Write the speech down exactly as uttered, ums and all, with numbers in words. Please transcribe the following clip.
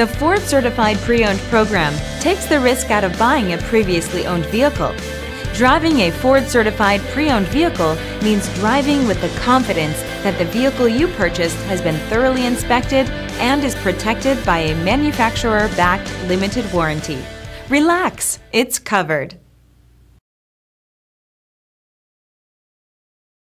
The Ford Certified Pre-Owned program takes the risk out of buying a previously owned vehicle. Driving a Ford Certified Pre-Owned vehicle means driving with the confidence that the vehicle you purchased has been thoroughly inspected and is protected by a manufacturer-backed limited warranty. Relax, it's covered.